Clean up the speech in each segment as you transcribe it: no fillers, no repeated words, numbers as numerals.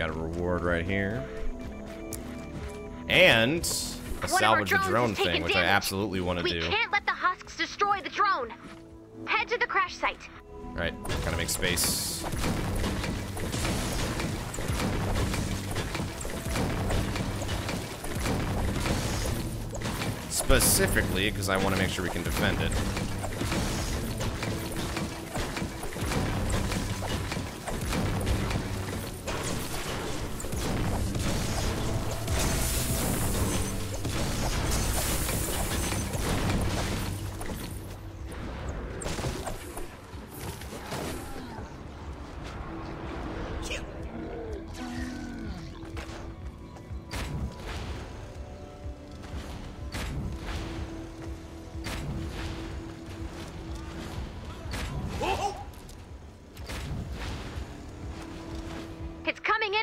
Got a reward right here. And a salvage drone thing, which I absolutely want to do. We can't let the husks destroy the drone. Head to the crash site. All right, gotta make space. Specifically, because I want to make sure we can defend it.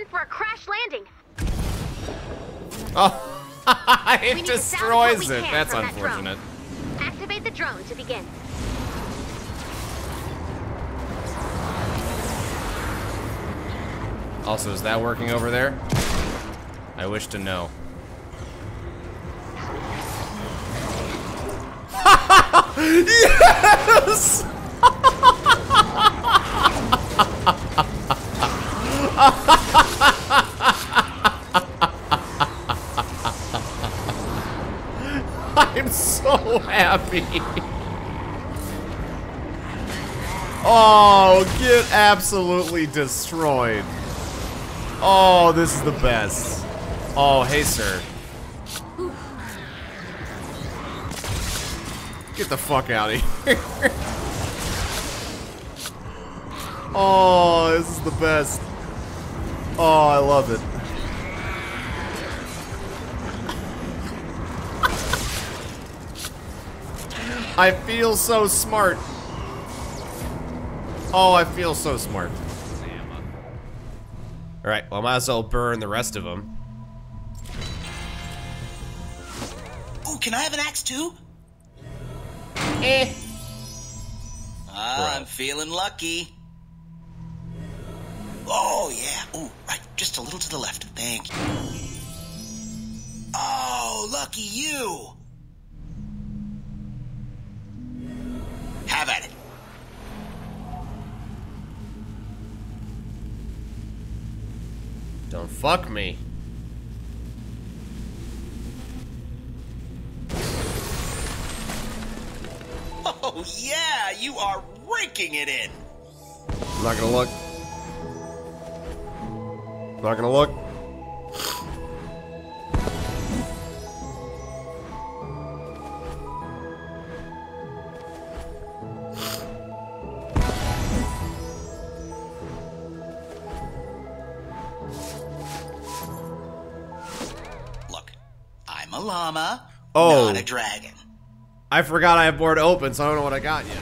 For a crash landing. Oh, it destroys it. That's unfortunate. Activate the drone to begin. Also, is that working over there? I wish to know. Yes! I'm so happy. Oh, get absolutely destroyed. Oh, this is the best. Oh, hey, sir. Get the fuck out of here. Oh, this is the best. Oh, I love it. I feel so smart. Oh, I feel so smart. Alright, well, I might as well burn the rest of them. Oh, can I have an axe too? Eh. I'm feeling lucky. Oh, yeah. Ooh, right. Just a little to the left. Thank you. Oh, lucky you. Have at it. Don't fuck me. Oh, yeah. You are raking it in. I'm not gonna look. Not gonna look. Look, I'm a llama, oh, not a dragon. I forgot I have board open, so I don't know what I got yet.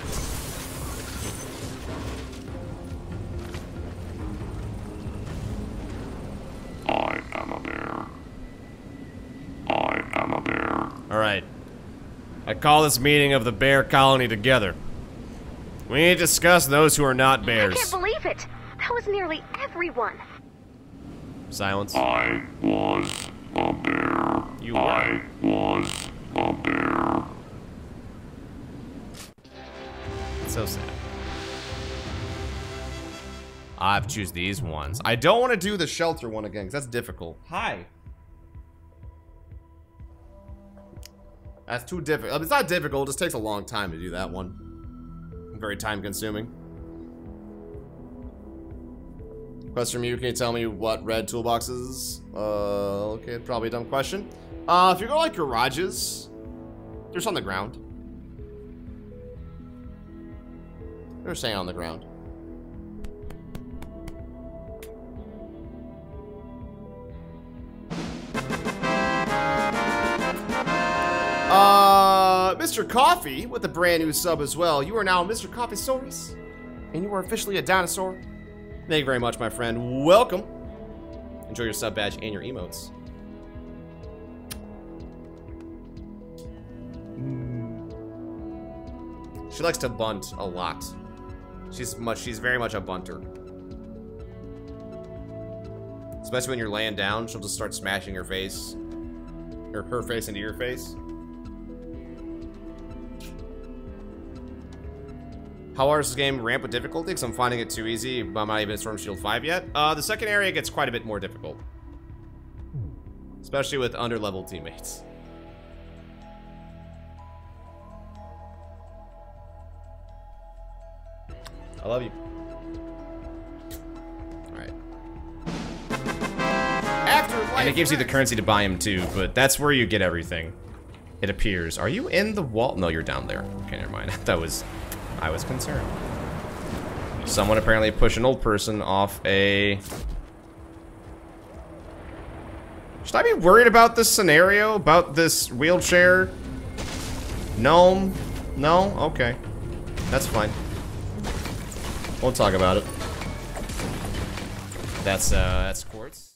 I call this meeting of the bear colony together. We need to discuss those who are not bears. I can't believe it. That was nearly everyone. Silence. I was a bear. You were. I was a bear. So sad. I have to choose these ones. I don't want to do the shelter one again, because that's difficult. Hi. That's too difficult. It's not difficult, it just takes a long time to do that one. Very time consuming. Quest from you, can you tell me what red toolboxes? Okay, probably a dumb question. If you go like garages, they're just on the ground. They're staying on the ground. Mr. Coffee, with a brand new sub as well. You are now Mr. Coffeesaurus, and you are officially a dinosaur. Thank you very much, my friend. Welcome. Enjoy your sub badge and your emotes. She likes to bunt a lot. She's very much a bunter. Especially when you're laying down, she'll just start smashing your face. Or her face into your face. How hard is this game ramp with difficulty? Because I'm finding it too easy. I'm not even at Storm Shield 5 yet. The second area gets quite a bit more difficult. Especially with under-leveled teammates. I love you. Alright. And it gives you the currency to buy him too, but that's where you get everything. It appears. Are you in the wall? No, you're down there. Okay, never mind. I was concerned. Someone apparently pushed an old person off a... Should I be worried about this scenario? About this wheelchair? Gnome? No? Okay. That's fine. We'll talk about it. That's quartz.